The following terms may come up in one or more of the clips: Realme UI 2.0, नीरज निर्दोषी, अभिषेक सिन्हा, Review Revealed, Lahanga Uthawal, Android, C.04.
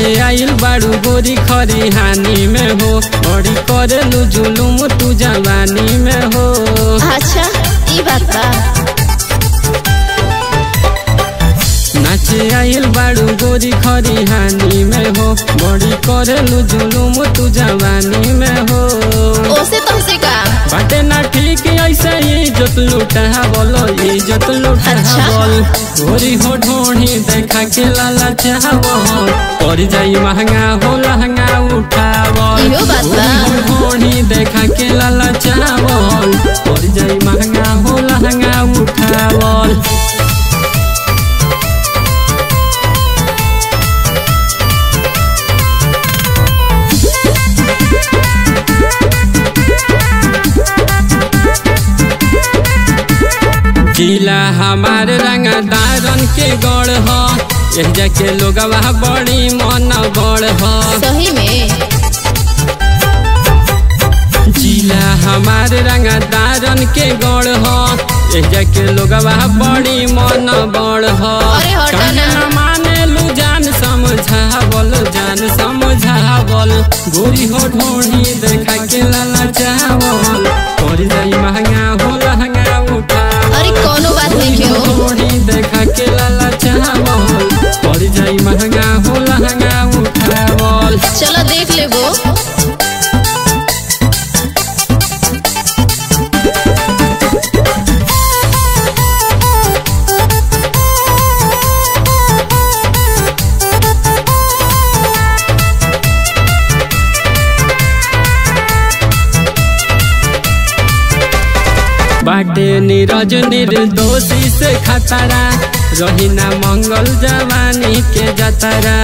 के आइल बारू गोरी खरिहानी में हो और करेलू जुलूम तू जवानी में हो। अच्छा ई बात बा। नाचे आइल बारू गोरी खरिहानी में हो बड़ी करेलू जुलूम तू जवानी में हो। ओसे तुमसे का बाटे ना ठीक ऐसा ही जत लूटा बोलो इज्जत लूटा बोल गोरी हो ढोणी देखा के लाला चाहो और जाई महंगा हो लहंगा उठावल। ढोणी देखा के लाला चाहो और जाई महंगा हो लहंगा उठावल। जिला हमारे रंगा दारन के गढ़ हो एहिजा के लोगवा बड़ी मन बड़ हो। सही में जिला हमारे रंगा दारन के गढ़ हो एहिजा के लोगवा बड़ी मन बड़ हो। मानेलू जान समझावल गोरी हो ढोणी देखा के लाला चावल और जाई महंगा हो लहंगा उठा। अरे कोनो बात नहीं क्यों देखा के लाला चावल पड़ जाई महंगा हो लहंगा उठावल। चलो देख ले वो बाटे नीरज निर्दोषी से खतरा रही ना मंगल जवानी के जतरा।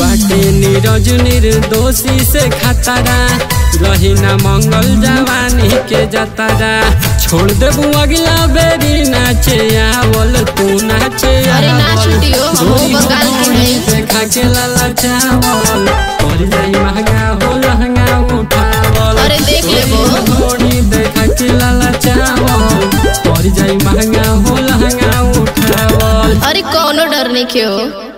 बाटे नीरज निर्दोषी से खतरा रही ना मंगल जवानी के जतरा। छोड़ देबू अगला बेरी नाचे आवल तू नाचे देखा के लाला चावल और जाई महंगा हो लहंगा उठावल। देख ले ढोणी देखा के लाला चावल और जाई महंगा हो लहंगा उठावल। अरे कोनो डर नहीं क्यों।